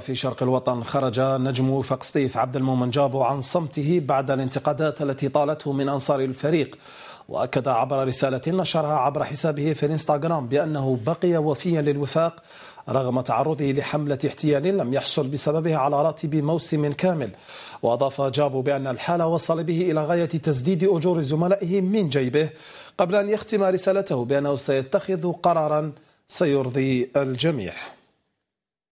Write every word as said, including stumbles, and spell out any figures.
في شرق الوطن خرج نجم وفاق ستيف عبد المومن جابو عن صمته بعد الانتقادات التي طالته من أنصار الفريق، وأكد عبر رسالة نشرها عبر حسابه في الانستغرام بأنه بقي وفيا للوفاق رغم تعرضه لحملة احتيال لم يحصل بسببها على راتب موسم كامل. وأضاف جابو بأن الحال وصل به إلى غاية تسديد أجور زملائه من جيبه، قبل أن يختم رسالته بأنه سيتخذ قرارا سيرضي الجميع.